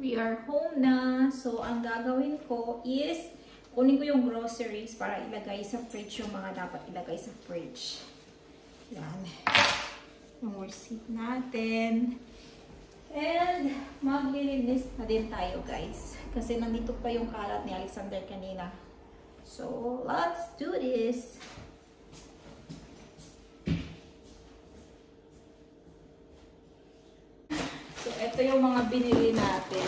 we are home na. So, ang gagawin ko is, kunin ko yung groceries para ilagay sa fridge yung mga dapat ilagay sa fridge. Yan. Yung receipt natin. And, maglilinis na din tayo, guys. Kasi nandito pa yung kalat ni Alexander kanina. So, let's do this. Ito yung mga binili natin.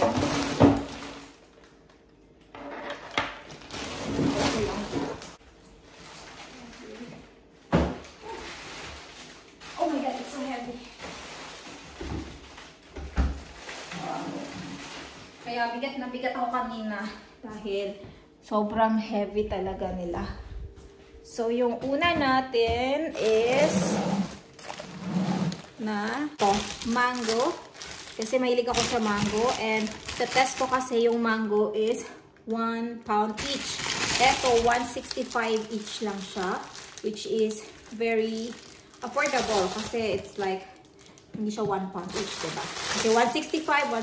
Oh my God, it's so heavy. Kaya bigat na bigat ako kanina dahil sobrang heavy talaga nila. So yung una natin is na to, mango. Kasi mahilig ako sa mango, and sa Tesco kasi yung mango is 1 pound each. Eto, 165 each lang siya, which is very affordable kasi it's like, hindi siya 1 pound each, diba? Okay, 165.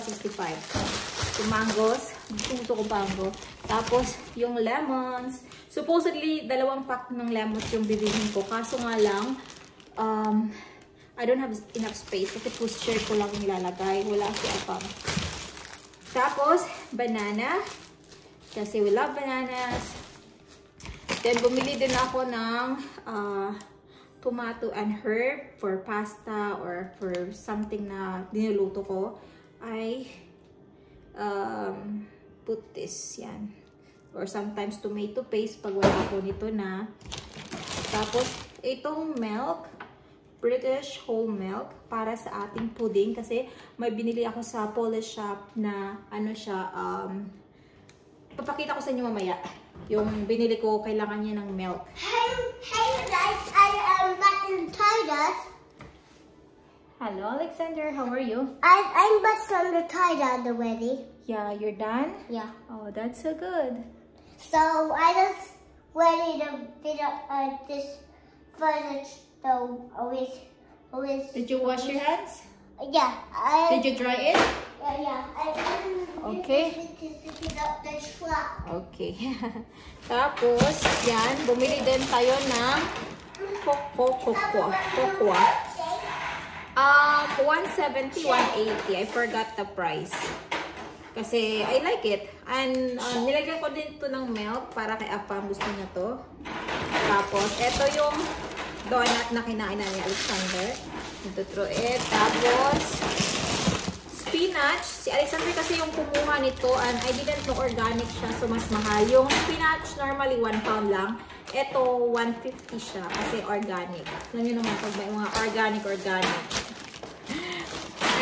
So, mangoes, gusto ko mango. Tapos, yung lemons. Supposedly, dalawang pack ng lemons yung bibilhin ko. Kaso nga lang, I don't have enough space kasi push-chair ko lang nilalagay. Wala si Apam. Tapos, banana. Kasi we love bananas. Then, bumili din ako ng tomato and herb for pasta or for something na dinuluto ko. I put this, yan. Or sometimes tomato paste pag wala ko nito na. Tapos, itong milk. British whole milk para sa ating pudding kasi may binili ako sa Polish shop na ano siya, papakita ko sa inyo mamaya yung binili ko, kailangan niya ng milk. Hey guys, I am back in Titus. Hello Alexander, how are you? I'm back from the Titus already. Yeah, you're done? Yeah. Oh, that's so good. So I just ready to video this furniture. So, always. Did you wash your hands? Yeah. Did you dry it? Yeah. Okay. Up the truck. Okay. Tapos, yan. Bumili din tayo ng cocoa. 170, 180. I forgot the price. Kasi, I like it. And, nilagyan ko din ito ng milk para kay Apam. Gusto niya to. Tapos, ito yung donut na kinain na ni Alexander. Ito truet. Tapos, spinach. Si Alexander kasi yung kumuha nito and I didn't know organic siya so mas mahal. Yung spinach normally 1 pound lang. Ito, 150 siya kasi organic. Alam nyo naman pag may mga organic.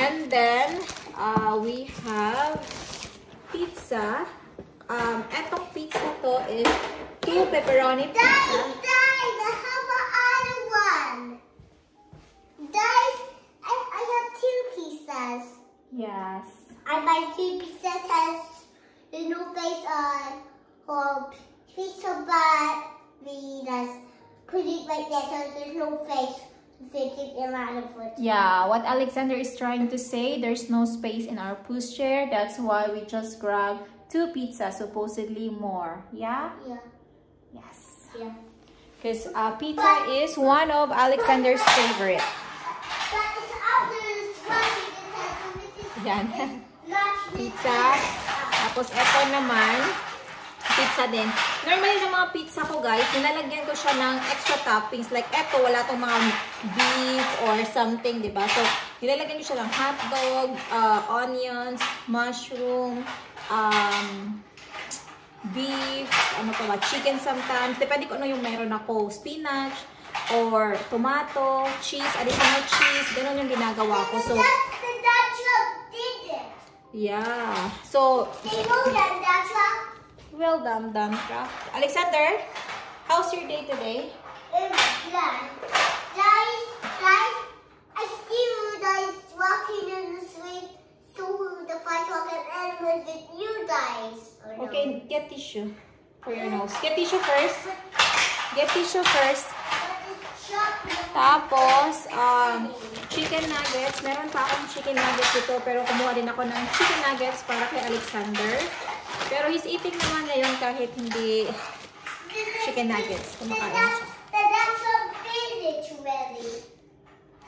And then, we have pizza. Etong pizza to is 2 pepperoni pizza. Yes. I buy 2 pizzas has the new face on or pizza but we just put it right there so there's no face in my foot. Yeah, what Alexander is trying to say, there's no space in our pushchair, that's why we just grab 2 pizzas, supposedly more. Yeah? Yeah. Yes. Yeah. Because pizza is one of Alexander's favorite. Yan. Pizza. Tapos, eto naman. Pizza din. Normally, yung mga pizza ko, guys, nilalagyan ko siya ng extra toppings. Like, eto, wala tong mga beef or something, diba? So, nilalagyan ko siya ng hotdog, onions, mushroom, beef, ano pa ba, chicken sometimes. Depende ko ano yung meron ako. Spinach, or tomato, cheese, additional cheese. Ganun yung ginagawa ko. So, yeah. So, well done, Craft. Alexander, how's your day today? It's done. Guys, I see you guys walking in the street to the sidewalk and animals with you guys. Oh, no. Okay, get tissue for your nose. Get tissue first. Tapos, chicken nuggets. Meron pa akong chicken nuggets dito, pero kumuha rin ako ng chicken nuggets para kay Alexander. Pero he's eating naman ngayon kahit hindi chicken nuggets. Kumakain siya. That's a village ready,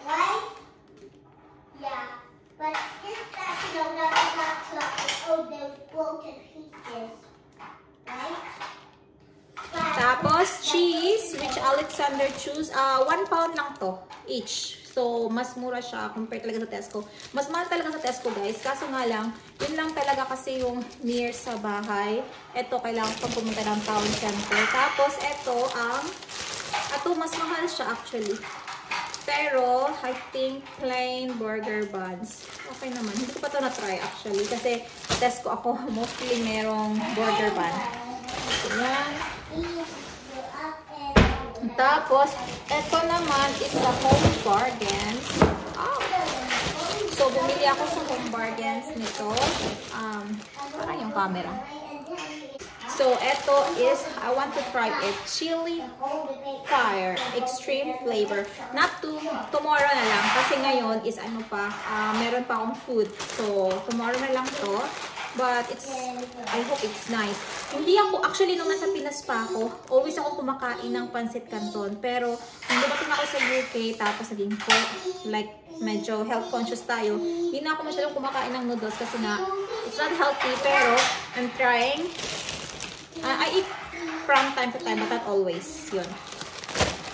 right? Yeah. But this doesn't know that it's all the broken pieces, right? Tapos, cheese, which Alexander choose, 1 pound lang to, each. So, mas mura siya compared talaga sa Tesco. Mas mahal talaga sa Tesco, guys. Kaso nga lang, yun lang talaga kasi yung near sa bahay. Ito, kailangan pang pumunta ng town center. Tapos, ito ang, ito, mas mahal siya actually. Pero, I think, plain burger buns. Okay naman. Hindi ko pa ito na-try actually. Kasi, Tesco ako, mostly merong burger bun. Ayan. Tapos, eto naman is the Home Bargains. Oh. So, bumili ako sa Home Bargains nito. Parang yung camera. So, eto is, I want to try it. Chili Fire Extreme Flavor. Not tomorrow na lang. Kasi ngayon is ano pa, meron pa akong food. So, tomorrow na lang to. But it's, I hope it's nice. Hindi ako, actually nung nasa Pinas pa ako, always ako kumakain ng pancit canton. Pero, nung dumating ako sa UK, tapos naging po, like, medyo health conscious tayo. Hindi na ako masyadong kumakain ng noodles kasi na, it's not healthy, pero, I'm trying. I eat from time to time, but not always. Yun.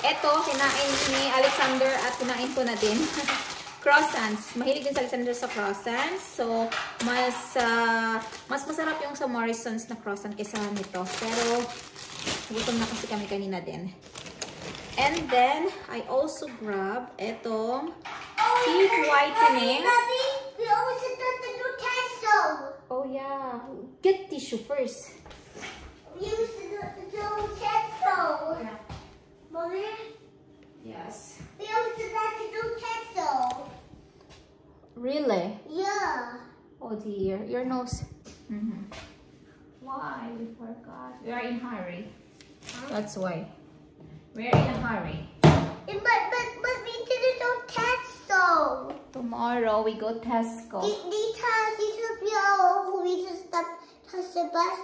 Eto, kinain ni Alexander at kinain ko na din. Croissants. Mahilig din sa Alexander sa croissants. So, mas masarap yung sa Morrison's na croissant kaysa nito. Pero, gutom na kasi kami kanina din. And then, I also grab etong teeth whitening. We also got the new tissue. Oh, yeah. Get tissue first. We used to do the new tissue. Yeah. Mommy? Yes. We also got the new tissue. Really? Yeah. Oh dear, your nose. Mm-hmm. Why we forgot? We are in hurry. Huh? That's why. We are in a hurry. But we didn't go Tesco. Tomorrow we go Tesco. We just stop touch the bus.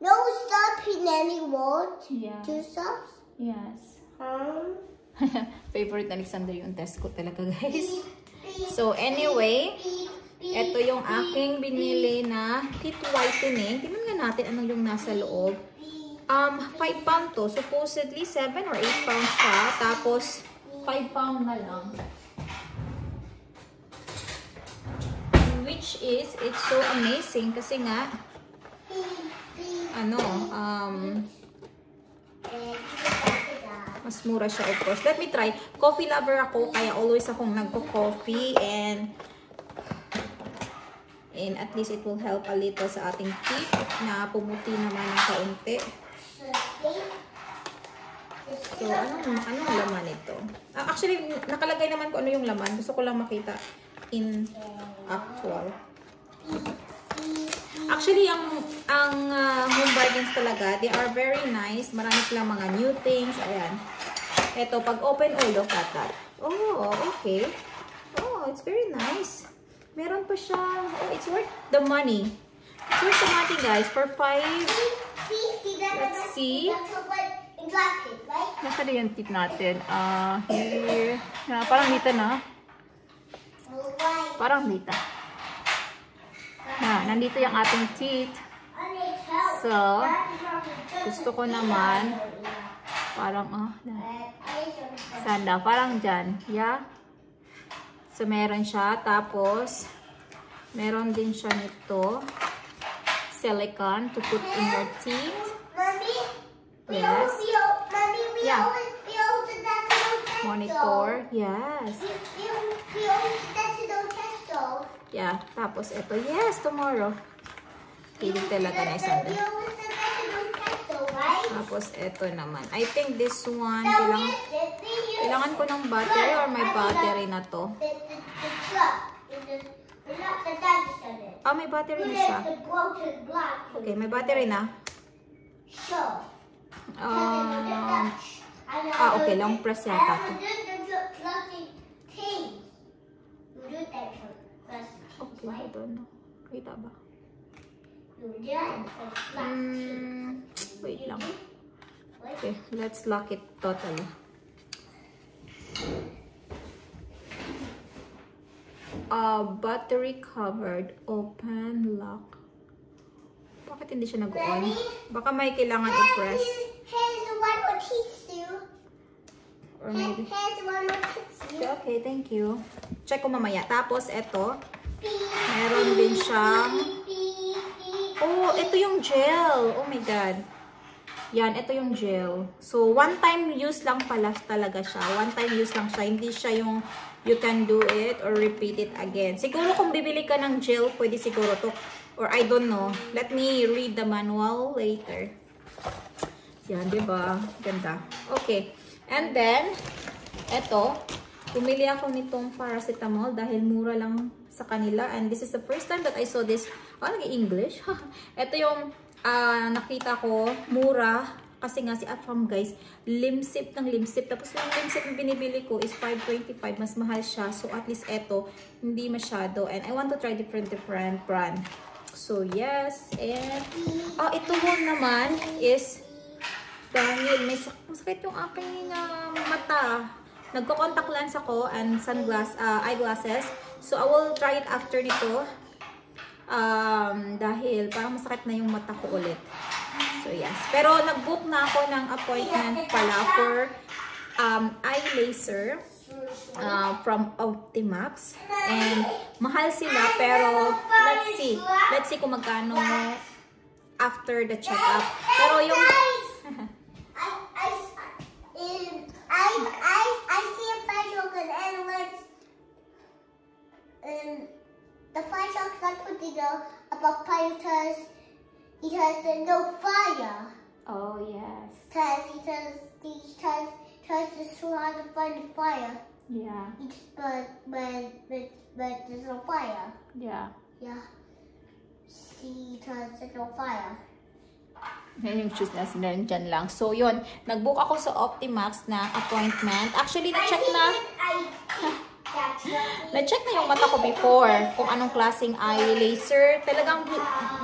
No stopping anymore. Yeah. Two stops. Yes. Favorite Alexander yung Tesco talaga, guys. So, anyway, ito yung aking binili na teeth whitening. Tingnan nga natin anong yung nasa loob. 5 pound to. Supposedly, 7 or 8 pounds siya. Tapos, 5 pound na lang. Which is, it's so amazing kasi nga, ano, mas mura siya, of course. Let me try. Coffee lover ako, kaya always akong nagko-coffee and at least it will help a little sa ating teeth na pumuti naman ng kaunti. So, anong laman ito? Actually, nakalagay naman ko ano yung laman. Gusto ko lang makita in actual. Actually, ang Home Bargains talaga, they are very nice. Marami silang mga new things. Ayan. Ito, pag open, oh, look at that. Oh, okay. Oh, it's very nice. Meron pa siya. Oh, it's worth the money. It's worth the money, guys. For 5. Let's see. Nasa rin yung tip natin. Here. Parang nita na. Parang nita. Na, nandito yung ating teeth. So, gusto ko naman parang, sanda, parang dyan. Yeah. So, meron siya. Tapos, meron din siya nito. Silicone to put in your teeth. Yes. Yeah. Monitor. Yes. Yeah, tapos ito. Yes, tomorrow. Hindi talaga na isang doon. Tapos ito naman. I think this one, kailangan ko ng battery or may battery na to. Ah, may battery na siya. Okay, may battery na. Ah, okay, long press yata to. Okay, I don't know. Kita ba? Wait lang. Okay, let's lock it totally. Battery covered, open, lock. Bakit hindi siya nag-on? Baka may kailangan i-press. Here's one more tissue. Or maybe... Here's one more tissue. Okay, thank you. Check ko mamaya. Tapos, eto. Meron din siyang... Oh, ito yung gel. Oh my God. Yan, ito yung gel. So, one time use lang pala talaga siya. One time use lang siya. Hindi siya yung... You can do it or repeat it again. Siguro kung bibili ka ng gel, pwede siguro to. Or I don't know. Let me read the manual later. Yan, diba? Ganda. Okay. And then, eto. Pumili ako nitong paracetamol dahil mura lang sa kanila. And this is the first time that I saw this. Oh, nag-English. Ito yung nakita ko. Mura. Kasi nga si Afam guys, limsip ng limsip. Tapos yung limsip na binibili ko is 5.25. Mas mahal siya. So at least eto, hindi masyado. And I want to try different brand. So yes. And, oh, ito one naman is, dahil may masakit yung aking mata. Nagko-contact lens ako and eyeglasses. So I will try it after nito. Dahil parang masakit na yung mata ko ulit. So yes, pero nag-book na ako ng appointment pala for eye laser from Optimax. And mahal sila pero let's see kung magkano after the checkup. Pero yung I see a firework and what's the fireworks are putting out about pirates. It has no fire. Oh, yes. Because it's hard to find fire. Yeah. But there's no fire. Yeah. Yeah. See, because there's no fire. Yan yung choose na sinan dyan lang. So, yun. Nag-book ako sa Optimax na appointment. Actually, na-check na. Na-check na yung mata ko before kung anong klaseng eye laser. Talagang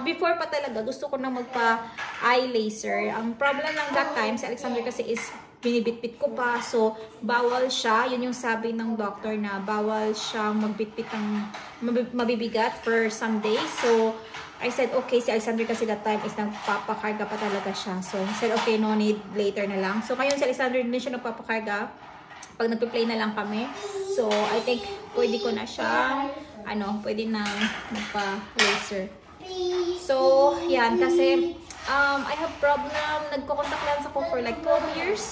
before pa talaga gusto ko na magpa eye laser. Ang problem lang that time si Alexander kasi is binibitbit ko pa. So bawal siya. Yun yung sabi ng doctor na bawal siya magbitbit ng mabibigat for some days. So I said okay, si Alexander kasi that time is nagpapakarga pa talaga siya. So I said okay, no need, later na lang. So ngayon si Alexander din siya nagpapakarga. Pag nagpi-play na lang kami. So, I think pwede ko na siya, pwede na magpa-laser. So, yan. Kasi, I have problem. Nagko-contact lens ako for like 12 years,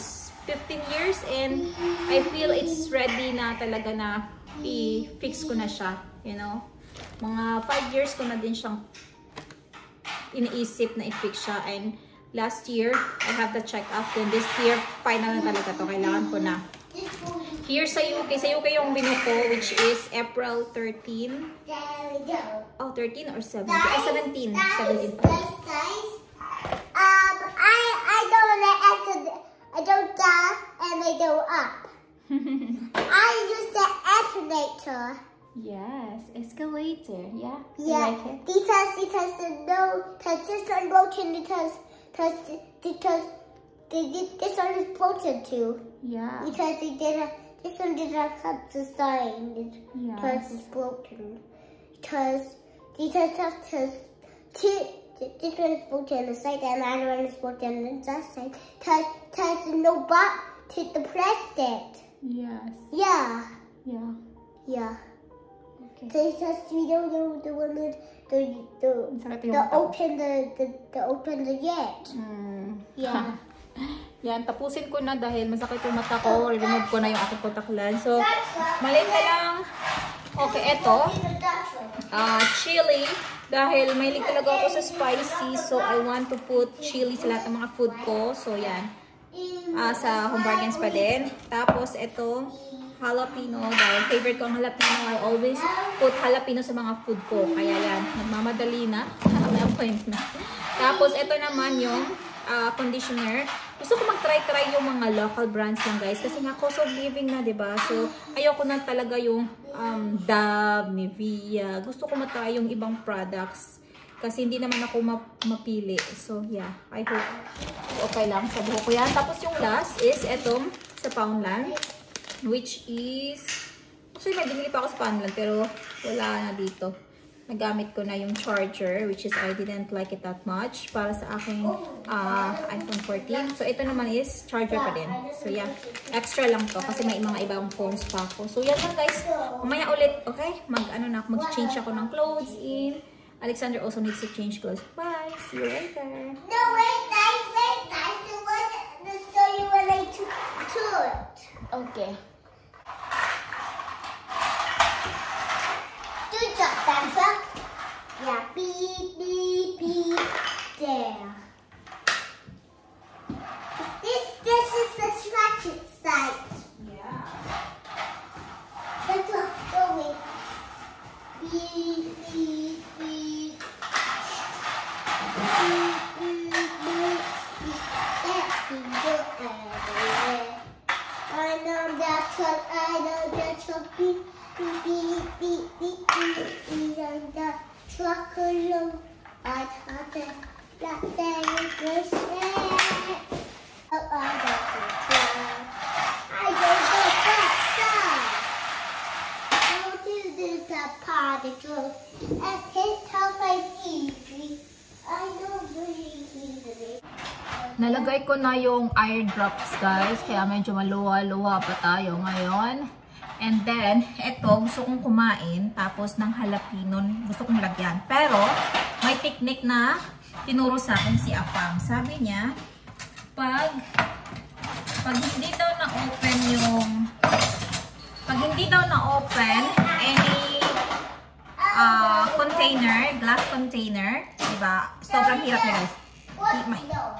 15 years. And I feel it's ready na talaga na i-fix ko na siya. You know? Mga 5 years ko na din siyang iniisip na i-fix siya. And last year, I have the check-up. Then this year, final na talaga to. Kailangan ko na. Here sa UK yung binuko, which is April 13. Oh, 13 or 17? 17. 17. I don't know I don't down and I go up. I use the escalator. Yes, escalator. Yeah. Yeah. Like it? Because no, because this one broken because this one is broken too. Yeah. Because they did this one did not have the sign. Yes. Because it's broken. This one is broken on the side and the other one is broken on the side. Because no button to press it. Yes. Yeah. Yeah. Yeah. Okay. So because we don't know the one that open the yet. Mm. Yeah. Yan, tapusin ko na dahil masakit yung mata ko. Remove ko na yung aking contact lens. So, maliit na lang. Okay, eto. Chili. Dahil may hilig talaga ako sa spicy. So, I want to put chili sa lahat ng mga food ko. So, yan. Sa Home Bargains pa din. Tapos, eto. Jalapeno. Dahil favorite ko ang jalapeno. I always put jalapeno sa mga food ko. Kaya yan. Nagmamadali na. May appointment na. Tapos, eto naman yung conditioner. Gusto ko mag-try-try yung mga local brands lang, guys. Kasi nga, cost of living na, diba? So, ayoko na talaga yung Dove, Nivea. Gusto ko matry yung ibang products. Kasi hindi naman ako mapili. So, yeah. I hope okay lang sa buho ko yan. Tapos yung last is etong sa Poundland. Which is... Actually, may binili pa ako sa Poundland. Pero wala na dito. Nagamit ko na yung charger. Which is I didn't like it that much. Para sa aking iPhone 14. So, ito naman is charger pa din. So, yeah. Extra lang to. Kasi may mga ibang phones pa ako. So, yan lang, guys. Umaya ulit. Okay? Mag-change ako ng clothes in... Alexander also needs to change clothes. Bye. See you later. No, wait, guys, wait, guys. Let's show you what I took. Okay. Do your thumbs up. Yeah, beep, beep, beep. There. This is the scratch side. Yeah. That's what's going. Beep, beep. Nalagay ko na yung iron drops, guys, kaya medyo maluwa-luwa pa tayo ngayon. And then, eto, gusto kong kumain, tapos ng jalapeno, gusto kong lagyan. Pero, may technique na tinuro sa akin si Afam. Sabi niya, pag hindi daw na-open any container, glass container, diba? Sobrang hirap niya, guys.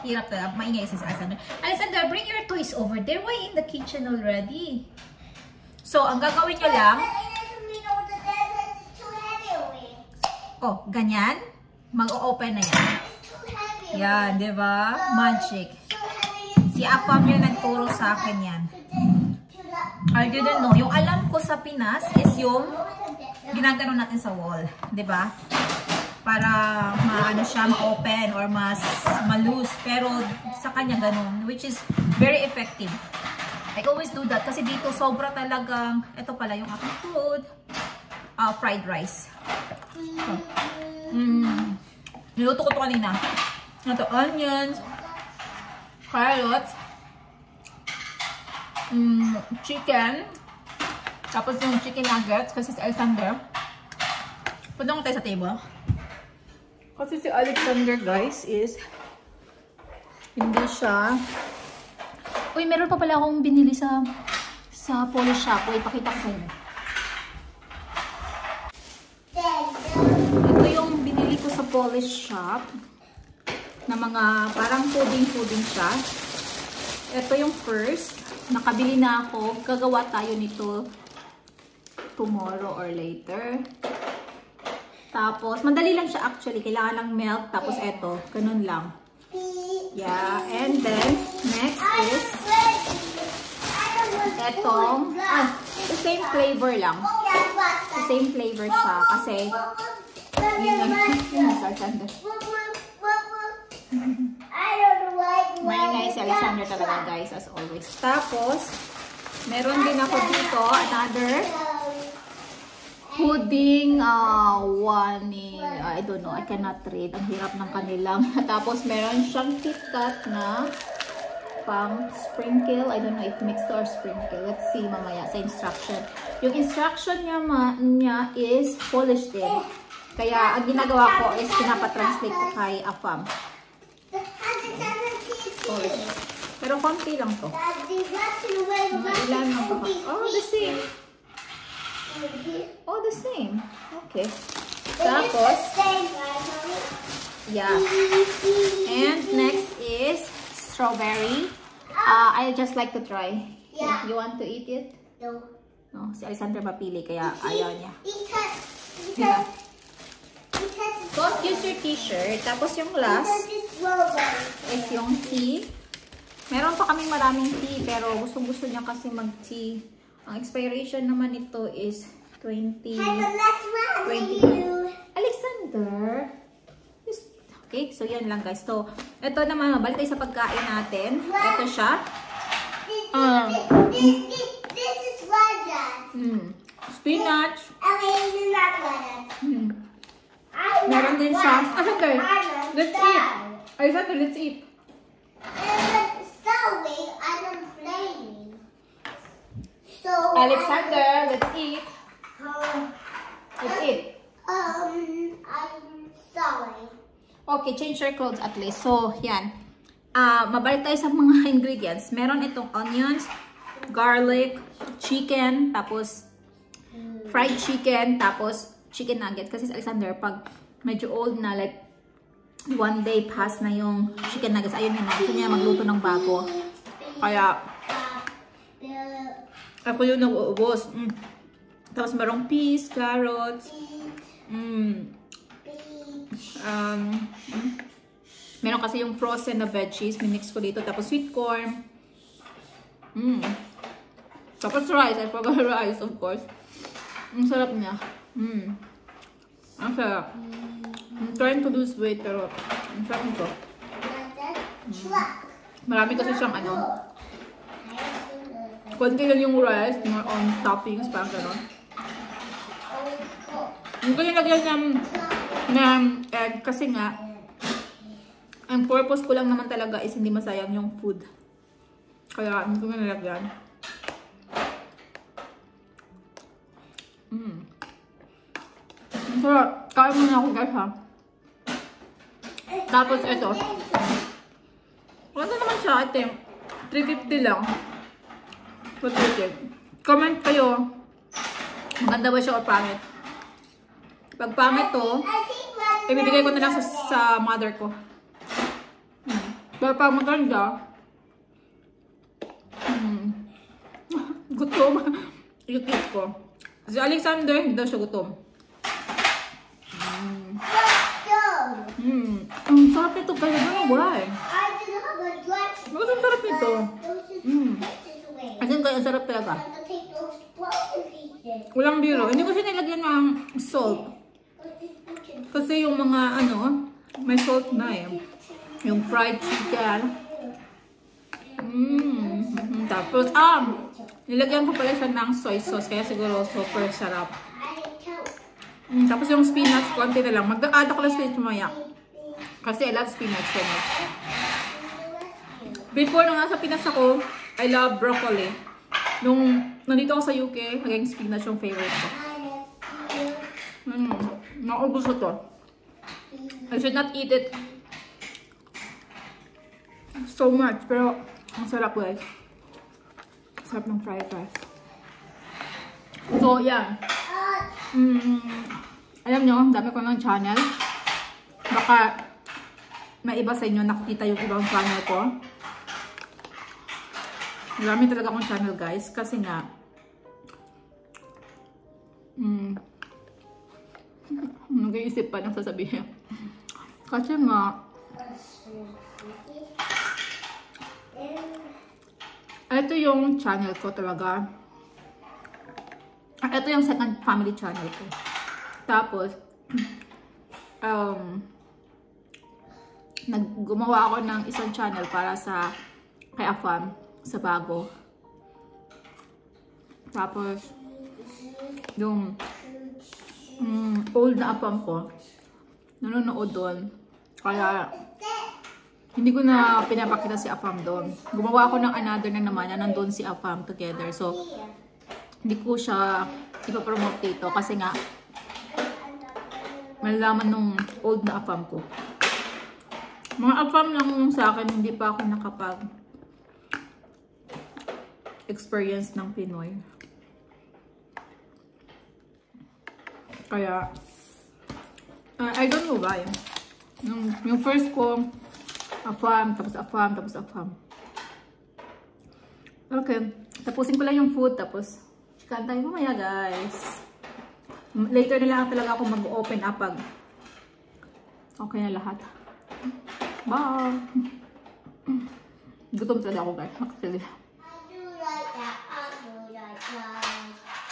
Hirap talaga. Maingay si Alexander. Alexander, bring your toys over. They're way in the kitchen already. So, ang gagawin nyo lang... Oh, ganyan. Mag-o-open na yan. Yan, diba? Magic. Si Afam yung nagturo sa akin yan. I didn't know. Yung alam ko sa Pinas is yung ginagano natin sa wall. Diba? Para maano siya, ma-open or mas ma-loose. Pero sa kanya ganun, which is very effective. I always do that kasi dito sobra talagang, ito pala yung aking food, fried rice. So, niluto ko ito kanina. Ito, onions, carrots, chicken, tapos yung chicken nuggets kasi si Alexander. Punta ko tayo sa table. Kasi si Alexander, guys, is hindi siya. Uy, meron pa pala akong binili sa polo shop. Uy, pakita ko sa'yo. Ito yung binili ko sa polo shop na mga parang pudding-pudding siya. Ito yung first. Nakabili na ako. Gagawa tayo nito tomorrow or later. Tapos, madali lang siya actually. Kailangan ng milk. Tapos, eto. Ganun lang. Yeah. And then, next is etong, the same flavor lang. The same flavor siya. Kasi, yun lang. Yes, Alexander. Maingay si Alexander talaga, guys, as always. Tapos, meron din ako dito. Another pudding, I don't know, I cannot read. Ang hirap ng kanilang. Tapos, meron siyang KitKat na pang sprinkle. I don't know if mixed or sprinkle. Let's see mamaya sa instruction. Yung instruction niya is Polish din. Kaya, ang ginagawa ko is pinapatranslate ko kay Afam. Polish. Pero konti lang to. Mga ilan lang to. Oh, the same. Oh, the same. Okay. Tapos, yeah. And next is strawberry. I just like to try. Yeah. You want to eat it? No. No, si Alexander mapili kaya ayaw niya. Because use your t-shirt. Tapos yung last, is yung tea. Meron pa kaming maraming tea, pero gusto niya kasi mag-tea. Ang expiration naman nito is 20. Alexander! Okay, so yan lang guys. So, ito naman, balik tayo sa pagkain natin. Ito siya. This is water. Spinach. Okay, this is not water. Meron din siya. Alexander, let's eat. Alexander, let's eat. Alexander, let's eat. Let's eat. I'm sorry. Okay, change your clothes at least. So, yan. Mabalik tayo sa mga ingredients. Meron itong onions, garlic, chicken, tapos fried chicken, tapos chicken nugget. Kasi si Alexander, pag medyo old na, like, one day past na yung chicken nuggets. Ayun yun, gusto niya magluto ng bago. Kaya, ako yung nag-uubos. Tapos merong peas, carrots, meron kasi yung frozen na veggies, minix ko dito, tapos sweet corn, tapos rice, I forgot rice of course. Ang sarap niya. Ang sarap. I'm trying to lose weight pero ang sarap nito. Marami kasi siyang ano, konti lang yung rice, more on toppings, parang gano'n. Hindi ko nilagyan ng egg kasi nga ang purpose ko lang naman talaga is hindi masayang yung food. Kaya hindi ko nilagyan. So, kain muna ako guys ha. Tapos ito. Wala naman siya, I think. 350 lang. What do you think? Comment kayo. Maganda ba siya o pangit? Pag pangit to, ibibigay ko na lang sa mother ko. Pero pag maganda, gutom. Ikit ko. Si Alexander, hindi daw siya gutom. Ang sarap nito kayo. Why? Bakit ang sarap nito? Asin kayo, ang sarap talaga. Walang biro. Hindi ko siya nilagyan ng salt. Kasi yung mga ano, may salt na eh. Yung fried chicken. Tapos, nilagyan ko pala siya ng soy sauce. Kaya siguro super sarap. Tapos yung spinach, konti na lang. Mag-add ako lang spinach maya. Kasi I love spinach. Before, nung nasa Pinas ako, I love broccoli. Nung nandito ako sa UK, naging spinach yung favorite ko. Naubos ko to. I should not eat it so much, pero ang sarap guys. Sarap ng fried rice. So, yan. Alam nyo, dami ko ng channel. Baka may iba sa inyo nakikita yung ibang channel ko. Marami talaga akong channel guys, kasi nga nag-iisip pa ng sasabihin. Kasi nga ito yung channel ko talaga. Ito yung second family channel ko. Tapos gumawa ako ng isang channel para sa kay Afam sa bago. Tapos yung old na Afam ko nanonood doon. Kaya hindi ko na pinapakita si Afam doon. Gumawa ako ng another na naman na nandun si Afam together. So hindi ko siya ipapromote dito kasi nga malalaman nung old na Afam ko. Mga Afam lang yung sa akin, hindi pa ako nakapag-experience ng Pinoy. Kaya, I don't know why. Yung first ko, Afam, tapos Afam, tapos Afam. Okay, tapusin ko lang yung food, tapos chikan tayo mamaya guys. Later na lang talaga ako mag-open up pag okay na lahat. Bye. Gutom talaga ako guys. Actually. I'll do like that. I'll do like that.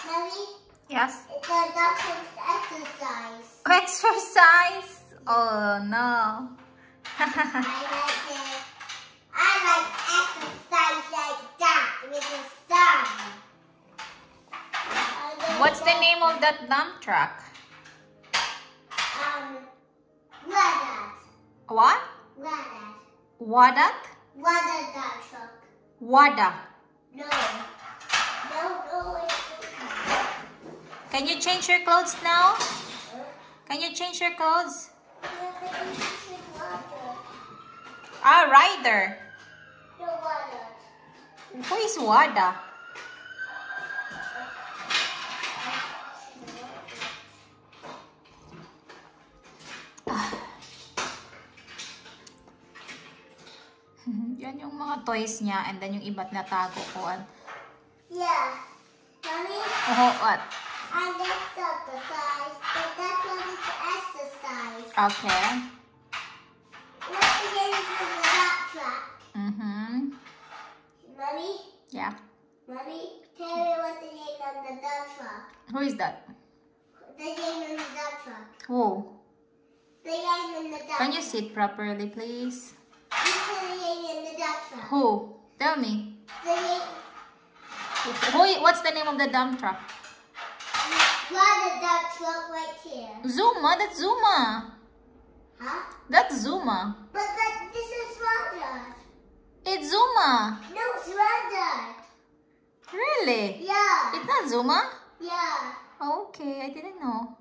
Mommy? Yes? It's a doctor's exercise. Oh, exercise? Oh, no. I like exercise like that with a thumb. What's the name of that dump truck? Wadat. What? Wadat. Wadat? Wadat dump truck. Wada. No. No. Can you change your clothes now? Can you change your clothes? Ah, Ryder. No, Wadat. Who is Wada? Yan yung mga toys niya, and then yung iba't natago ko. Yeah. Mommy? Oh, what? I just exercise, but that's what is exercise. Okay. What is the lap track? Mm-hmm. Mommy? Yeah? Mommy, tell me what's the name of the dump truck. Who is that? The name of the dump truck. Who? The name of the dump truck. Can you sit properly, please? Who? Tell me. What's the name of the dump truck? Got the dump truck right here. Zuma, that's Zuma. Huh? That's Zuma. But that, this is Rada. It's Zuma. No, it's Rada. Really? Yeah. It's not Zuma? Yeah. Okay, I didn't know.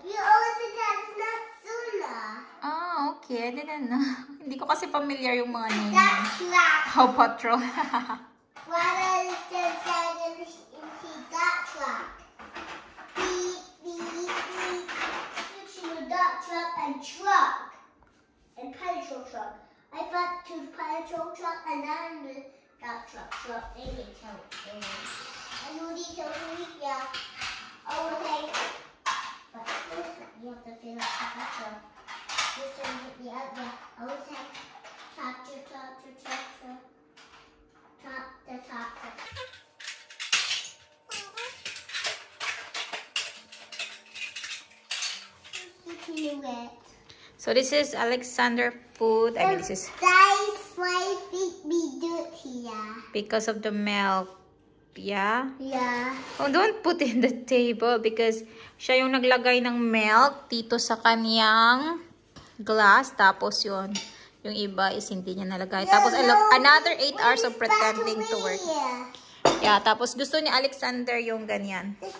You always said that it's not Zuma. Ah, okay. I didn't know. Hindi ko kasi familiar yung mga name. That's right. How patrol. Water is inside and she's that truck. Beep, beep, beep. Switching the dot truck and truck. And petrol truck. I thought to petrol truck and then the dot truck. Truck. They didn't tell me. And who did tell me? Yeah. Oh, okay. But first, you have to fill up the petrol. This one hit the other. Always have top. So this is Alexander food. I mean, this is why feet be dirty, yeah. Because of the milk. Yeah? Yeah. Oh, don't put in the table because siya yung naglagay ng milk dito sa kaniyang glass. Tapos yun, yung iba is hindi niya nalagay. No, tapos no, another 8 hours of pretending to work. Yeah, tapos gusto ni Alexander yung ganyan.